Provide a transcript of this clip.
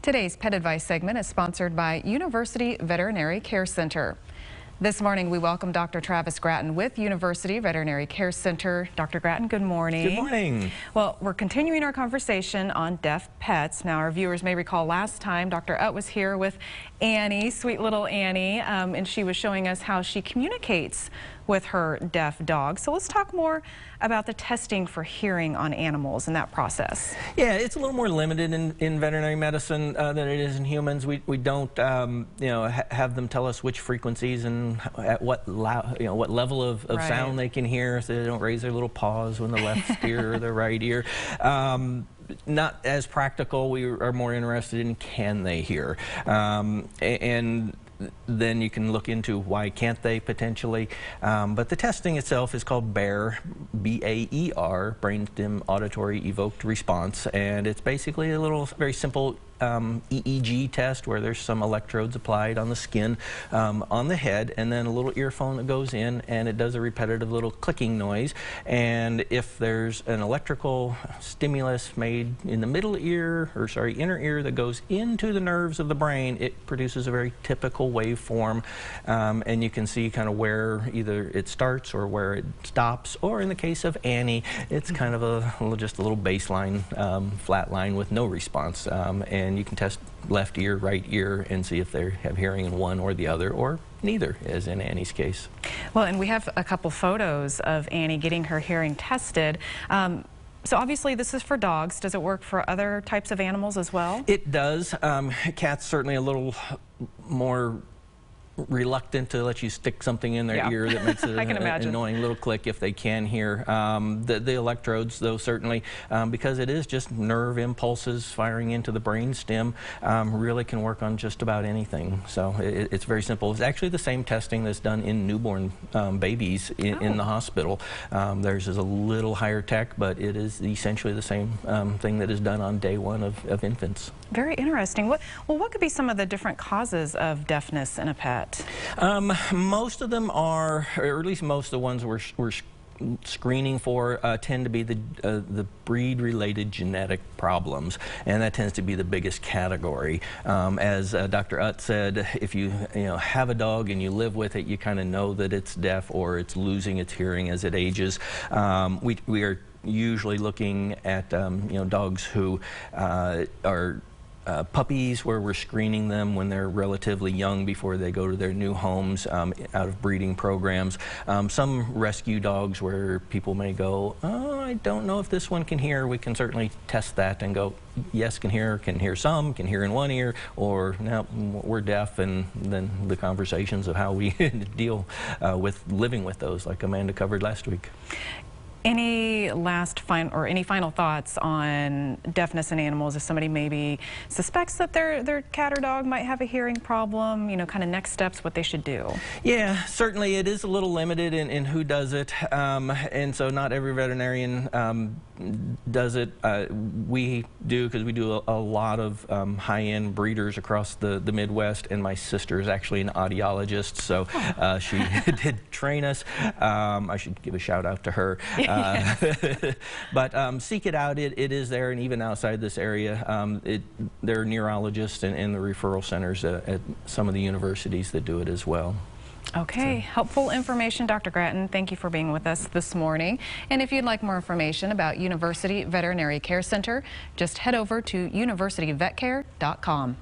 Today's Pet Advice segment is sponsored by University Veterinary Care Center. This morning we welcome Dr. Travis Gratton with University Veterinary Care Center. Dr. Gratton, good morning. Good morning. Well, we're continuing our conversation on deaf pets. Now, our viewers may recall last time Dr. Ut was here with Annie, sweet little Annie, and she was showing us how she communicates with her deaf dog. So let's talk more about the testing for hearing on animals and that process. Yeah, it's a little more limited in veterinary medicine than it is in humans. We don't have them tell us which frequencies and at what what level of right. sound they can hear, so they don't raise their little paws when the left ear or the right ear. Not as practical. We are more interested in can they hear, and then you can look into why can't they potentially. But the testing itself is called BAER, B-A-E-R, Brainstem Auditory Evoked Response, and it's basically a little very simple EEG test where there's some electrodes applied on the skin, on the head, and then a little earphone that goes in, and it does a repetitive little clicking noise. And if there's an electrical stimulus made in the middle ear, or sorry, inner ear, that goes into the nerves of the brain, it produces a very typical waveform, and you can see kind of where either it starts or where it stops, or in the case of Annie, it's kind of a just a little baseline, flat line with no response. And you can test left ear, right ear, and see if they have hearing in one or the other, or neither, as in Annie's case. Well, and we have a couple photos of Annie getting her hearing tested. So obviously this is for dogs. Does it work for other types of animals as well? It does. Cats certainly a little more reluctant to let you stick something in their yeah. ear that makes it an annoying little click if they can hear. The electrodes, though, certainly, because it is just nerve impulses firing into the brain stem, really can work on just about anything. So it's very simple. It's actually the same testing that's done in newborn babies in the hospital. Theirs is a little higher tech, but it is essentially the same thing that is done on day one of infants. Very interesting. What could be some of the different causes of deafness in a pet? Most of them are, or at least most of the ones we're screening for, tend to be the breed-related genetic problems, and that tends to be the biggest category. As Dr. Ut said, if you have a dog and you live with it, you kind of know that it's deaf or it's losing its hearing as it ages. We are usually looking at dogs who are puppies, where we're screening them when they're relatively young before they go to their new homes, out of breeding programs. Some rescue dogs where people may go, oh, I don't know if this one can hear. We can certainly test that and go, yes, can hear some, can hear in one ear, or no, we're deaf, and then the conversations of how we deal with living with those, like Amanda covered last week. Any final thoughts on deafness in animals? If somebody maybe suspects that their cat or dog might have a hearing problem, kind of next steps, what they should do? Yeah, certainly it is a little limited in who does it, and so not every veterinarian does it. We do, because we do a lot of high-end breeders across the Midwest, and my sister is actually an audiologist, so she did train us. I should give a shout out to her. But seek it out. It is there, and even outside this area, there are neurologists and the referral centers at some of the universities that do it as well. Okay, so helpful information, Dr. Gratton. Thank you for being with us this morning. And if you'd like more information about University Veterinary Care Center, just head over to universityvetcare.com.